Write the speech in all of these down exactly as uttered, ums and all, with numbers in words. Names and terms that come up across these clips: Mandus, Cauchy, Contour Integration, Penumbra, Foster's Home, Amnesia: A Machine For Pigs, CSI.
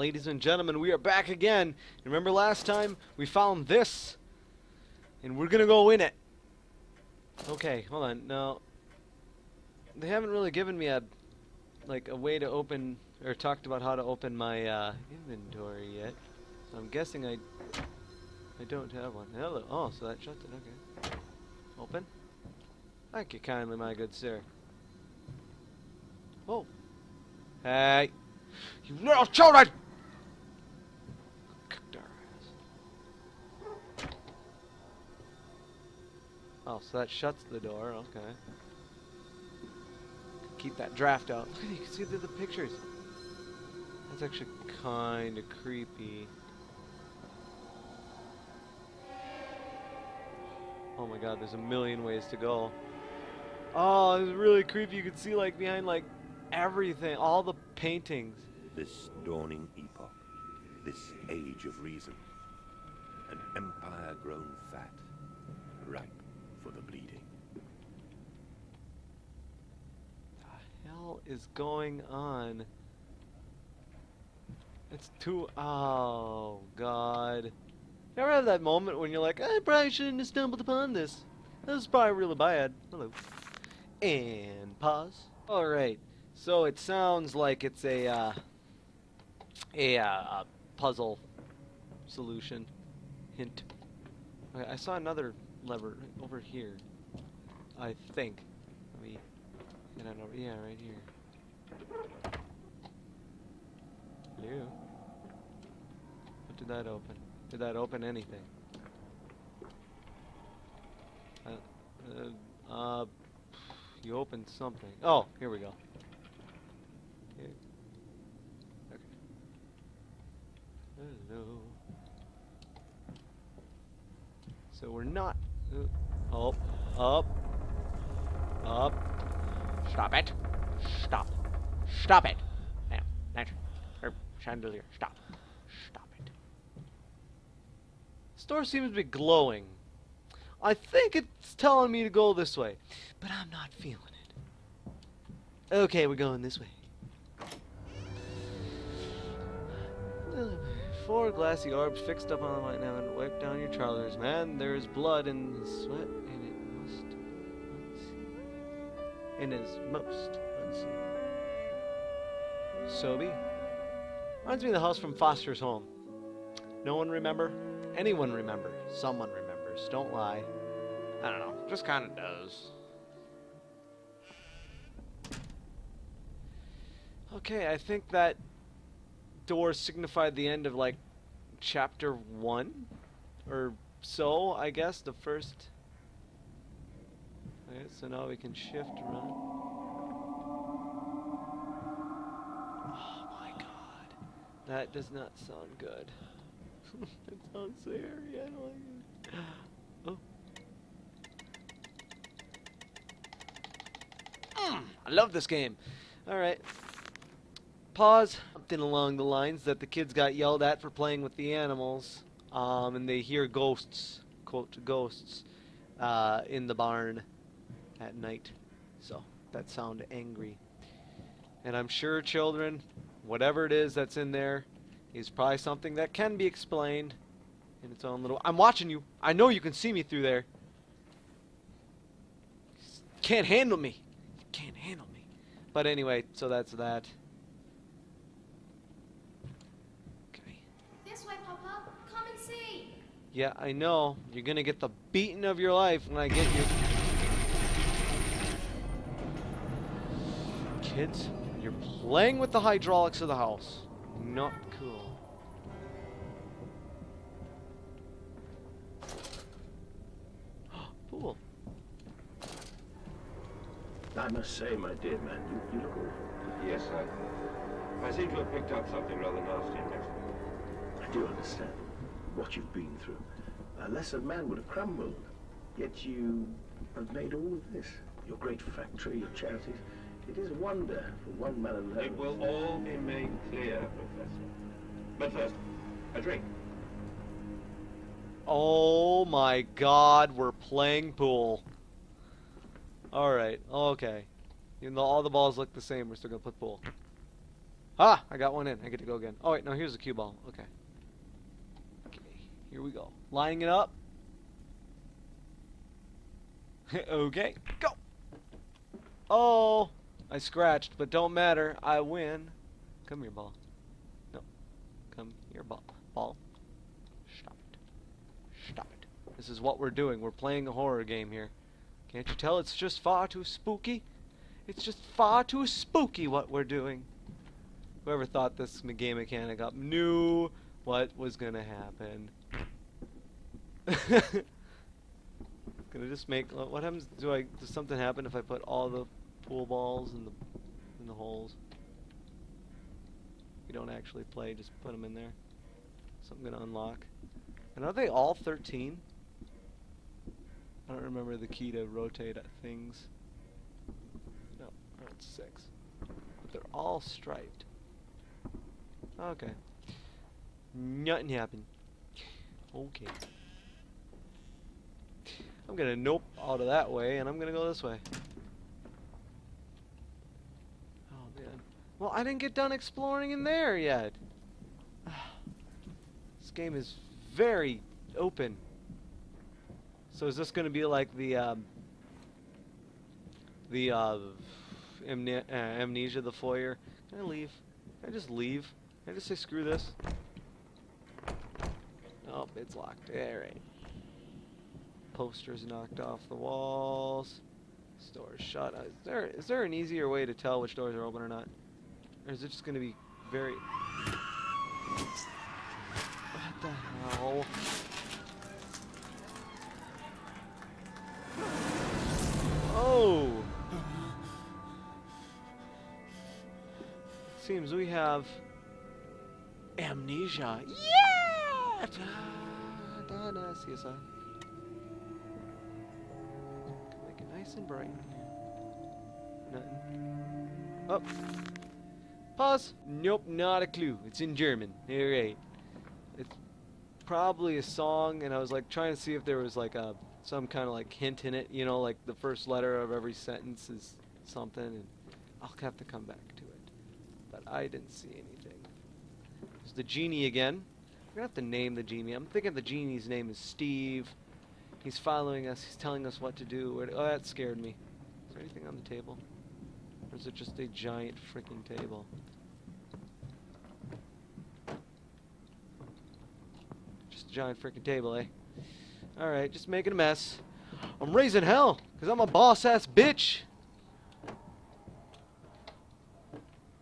ladies and gentlemen, we are back again. Remember last time we found this, and we're gonna go in it. Okay, hold on. Now they haven't really given me a like a way to open or talked about how to open my uh, inventory yet. So I'm guessing I I don't have one. Hello. Oh, so that shuts it. Okay. Open. Thank you kindly, my good sir. Whoa. Hey. You little children! Kicked our ass. Oh, so that shuts the door. Okay. Keep that draft out. Look, you can see through the pictures. That's actually kind of creepy. Oh my god, there's a million ways to go. Oh, it's really creepy. You can see like behind like everything, all the paintings. This dawning epoch, this age of reason, an empire grown fat, ripe for the bleeding. The hell is going on? It's too. Oh god. You ever have that moment when you're like, I probably shouldn't have stumbled upon this. This is probably really bad. Hello. And pause. Alright, so it sounds like it's a, uh, a uh, puzzle solution. Hint. Okay, I saw another lever right over here, I think. Let me get on over. Yeah, right here. Hello. What did that open? Did that open anything? Uh, uh, uh, you opened something. Oh, here we go. Here. Okay. Hello. So we're not. Uh, up, up, up. Stop it! Stop! Stop it! Now, lantern, er, chandelier. Stop! Stop! Door seems to be glowing. I think it's telling me to go this way, but I'm not feeling it. Okay, we're going this way. Four glassy orbs fixed up on the light now and wipe down your trousers, man. There's blood and sweat, and it must unseen. And is most unseen. Sobe. Reminds me of the house from Foster's Home. No one remember? Anyone remember? Someone remembers. Don't lie. I don't know. Just kind of does. Okay, I think that door signified the end of, like, chapter one? Or so, I guess, the first... Okay, so now we can shift around. Oh my god. That does not sound good. That sounds so hairy, I don't like it. Oh. Mm, I love this game. Alright. Pause. Something along the lines that the kids got yelled at for playing with the animals. Um, and they hear ghosts, quote, ghosts, uh, in the barn at night. So, that sound angry. And I'm sure, children, whatever it is that's in there, is probably something that can be explained in its own little... I'm watching you. I know you can see me through there. You can't handle me. You can't handle me. But anyway, so that's that. Okay. This way, Papa. Come and see. Yeah, I know. You're gonna get the beating of your life when I get you. Kids, you're playing with the hydraulics of the house. Not cool. Pool. I must say, my dear man, you, you look awful. Yes, I... I seem to have picked up something rather nasty in Mexico. I do understand what you've been through. A lesser man would have crumbled. Yet you have made all of this. Your great factory, your charities. It is a wonder for one man alone. It will all be made clear, Professor. But first, a drink. Oh my god, we're playing pool. Alright, okay. Even though all the balls look the same, we're still gonna put pool. Ah, I got one in. I get to go again. Oh wait, no, here's the cue ball. Okay. Okay, here we go. Lining it up. Okay, go. Oh, I scratched, but don't matter. I win. Come here, ball. No, come here, ball. Ball. Stop it. Stop it. This is what we're doing. We're playing a horror game here. Can't you tell it's just far too spooky? It's just far too spooky what we're doing. Whoever thought this game mechanic up knew what was gonna happen. Gonna just make. What happens? Do I? Does something happen if I put all the pool balls in the in the holes? You don't actually play. Just put them in there. So I'm gonna unlock. And are they all thirteen? I don't remember the key to rotate things. No, that's six. But they're all striped. Okay. Nothing happened. Okay. I'm gonna nope out of that way, and I'm gonna go this way. Oh man. Well, I didn't get done exploring in there yet. This game is very open. So is this gonna be like the um, the uh, amne uh, amnesia, the foyer? Can I leave? Can I just leave? Can I just say screw this? Oh, it's locked. All right. Posters knocked off the walls. This door's shut. Is there, is there an easier way to tell which doors are open or not? Or is it just going to be very... What the hell? Oh! It seems we have... amnesia. Yeah! Da, da, da, C S I. Nice and bright. Nothing. Oh. Pause. Nope, not a clue. It's in German. Alright. It's probably a song, and I was like trying to see if there was like a some kind of like hint in it, you know, like the first letter of every sentence is something, and I'll have to come back to it. But I didn't see anything. There's the genie again. We're gonna have to name the genie. I'm thinking the genie's name is Steve. He's following us. He's telling us what to do. Oh, that scared me. Is there anything on the table? Or is it just a giant freaking table? Just a giant freaking table, eh? Alright, just making a mess. I'm raising hell, because I'm a boss-ass bitch!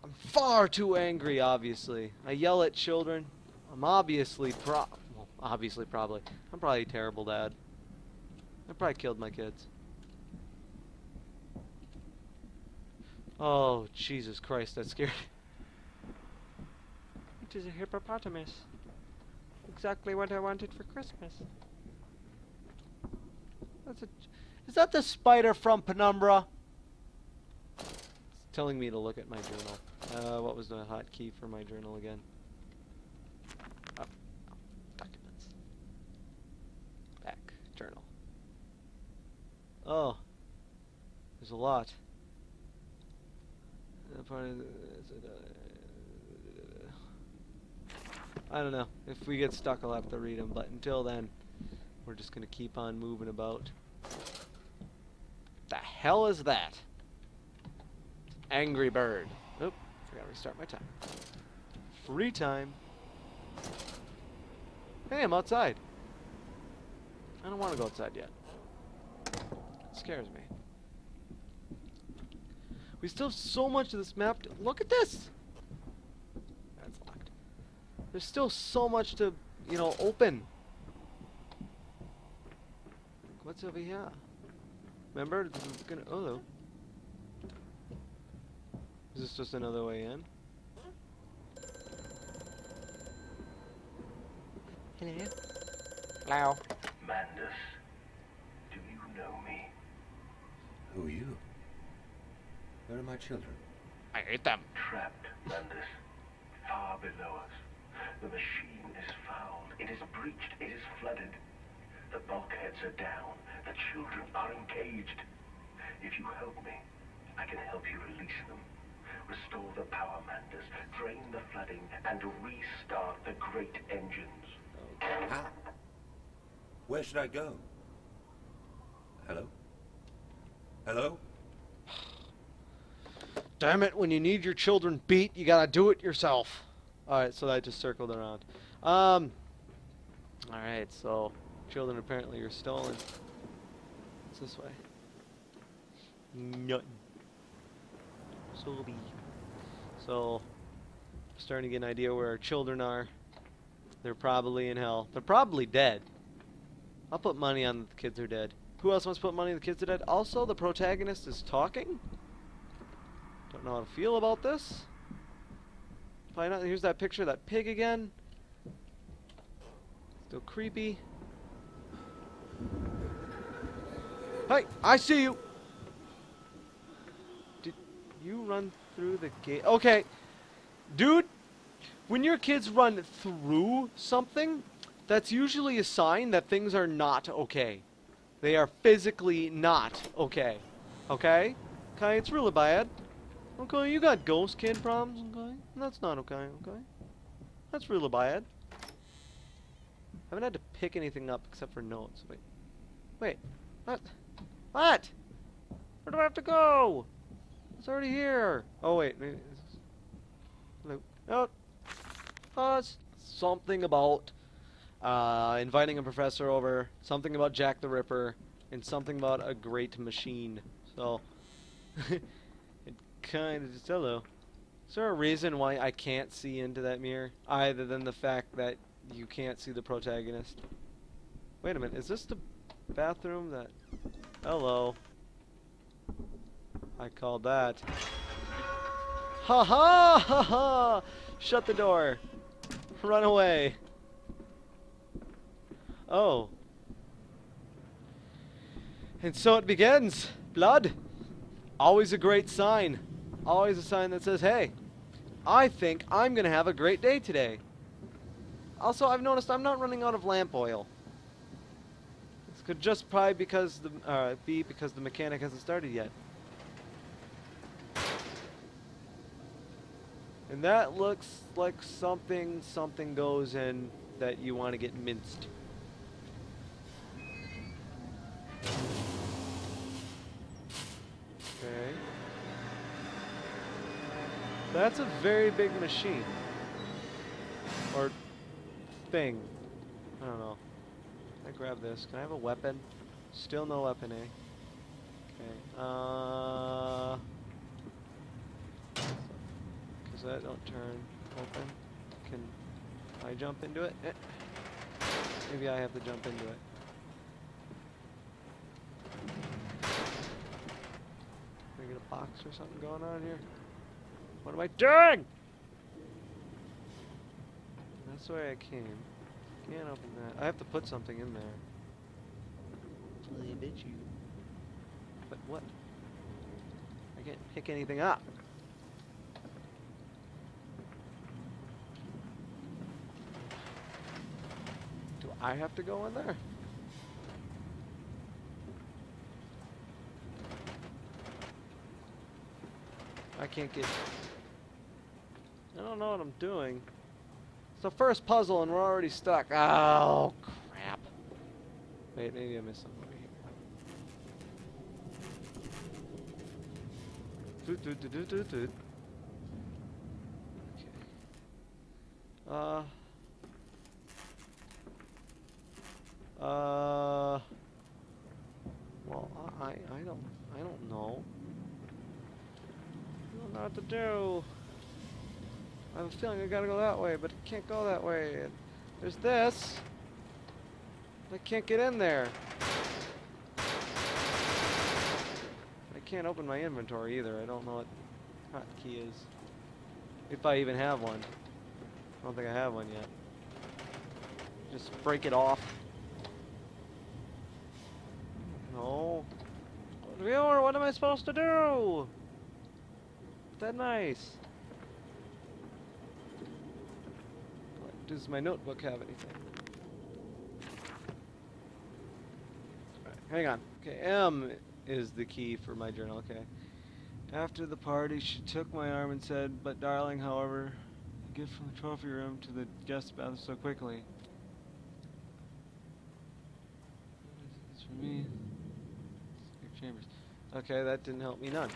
I'm far too angry, obviously. I yell at children. I'm obviously pro... Well, obviously, probably. I'm probably a terrible dad. I probably killed my kids. Oh, Jesus Christ, that scared me. It is a hippopotamus. Exactly what I wanted for Christmas. That's a... Is that the spider from Penumbra? It's telling me to look at my journal. Uh, what was the hotkey for my journal again? Oh. Documents. Back. Journal. Oh, there's a lot. I don't know. If we get stuck, I'll have to read them, but until then, we're just going to keep on moving about. The hell is that? Angry Bird. Oop, forgot to restart my time. Free time. Hey, I'm outside. I don't want to go outside yet. Scares me. We still have so much of this map to look at this. That's locked. There's still so much to, you know, open. What's over here? Remember, this is gonna. Oh, is this just another way in? Hello. Hello. Mandus. Who are you? Where are my children? I hate them. Trapped, Mandus. Far below us. The machine is fouled. It is breached. It is flooded. The bulkheads are down. The children are encaged. If you help me, I can help you release them. Restore the power, Mandus. Drain the flooding and restart the great engines. Okay. How? Where should I go? Hello? Hello? Damn it, when you need your children beat, you gotta do it yourself. Alright, so that just circled around. Um, Alright, so children apparently are stolen. It's this way. Nothing. So, starting to get an idea where our children are. They're probably in hell. They're probably dead. I'll put money on the kids are dead. Who else wants to put money on the kids are dead? Also, the protagonist is talking. Don't know how to feel about this. Find out. Here's that picture of that pig again. Still creepy. Hey, I see you. You run through the gate. Okay. Dude, when your kids run through something, that's usually a sign that things are not okay. They are physically not okay. Okay? Okay, it's really bad. Okay, you got ghost kid problems, okay? That's not okay, okay? That's really bad. I haven't had to pick anything up except for notes. Wait. Wait. What? What? Where do I have to go? It's already here. Oh wait, maybe it's... no. Uh, something about uh, inviting a professor over. Something about Jack the Ripper, and something about a great machine. So it kind of just hello. Is there a reason why I can't see into that mirror, other than the fact that you can't see the protagonist? Wait a minute. Is this the bathroom that? Hello. I called that. Ha ha ha ha! Shut the door. Run away. Oh. And so it begins. Blood. Always a great sign. Always a sign that says, hey, I think I'm going to have a great day today. Also, I've noticed I'm not running out of lamp oil. This could just probably because the, uh, be because the mechanic hasn't started yet. And that looks like something, something goes in that you want to get minced. Okay. That's a very big machine. Or thing. I don't know. I grab this. Can I have a weapon? Still no weapon, eh? Okay. Uh... So that don't turn open. Can I jump into it? Eh. Maybe I have to jump into it. Can I get a box or something going on here? What am I doing? That's the way I came. Can't open that. I have to put something in there. I bet you. But what? I can't pick anything up. I have to go in there. I can't get... I don't know what I'm doing. It's the first puzzle and we're already stuck. Oh, crap. Wait, maybe I missed something over here. Doot, doot, doot, doot, doot. Okay. Uh... Uh, well, I, I don't, I don't know. I don't know what to do. I have a feeling I gotta go that way, but I can't go that way. There's this. I can't get in there. I can't open my inventory either. I don't know what hotkey is. If I even have one. I don't think I have one yet. Just break it off. No. Viewer, what am I supposed to do? Is that nice? Does my notebook have anything? All right, hang on. Okay, M is the key for my journal. Okay. After the party, she took my arm and said, "But darling, however, you get from the trophy room to the guest bathroom so quickly." It's for me. Your chambers. Okay, that didn't help me none.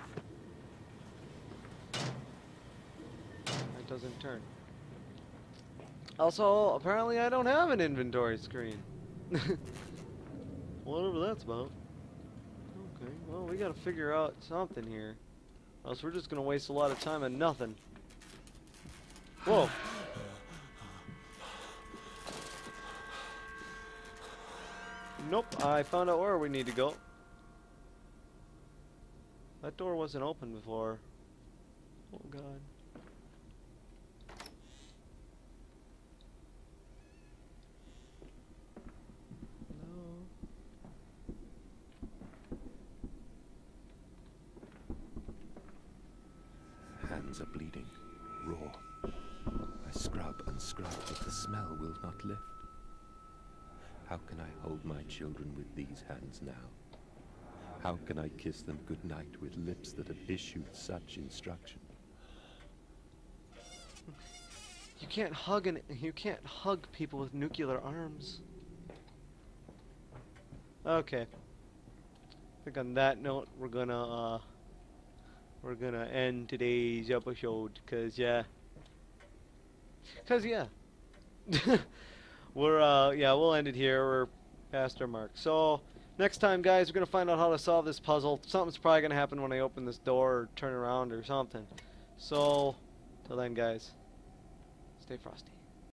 That doesn't turn. Also, apparently I don't have an inventory screen. Whatever that's about. Okay, well, we gotta figure out something here. Else we're just gonna waste a lot of time and nothing. Whoa! Nope, I found out where we need to go. That door wasn't open before. Oh god. Are bleeding, raw. I scrub and scrub, but the smell will not lift. How can I hold my children with these hands now? How can I kiss them goodnight with lips that have issued such instruction? You can't hug an, you can't hug people with nuclear arms. Okay. I think on that note, we're gonna. Uh, We're gonna end today's episode, cause yeah, cause yeah, we're uh yeah we'll end it here. We're past our mark. So next time, guys, we're gonna find out how to solve this puzzle. Something's probably gonna happen when I open this door or turn around or something. So till then, guys, stay frosty.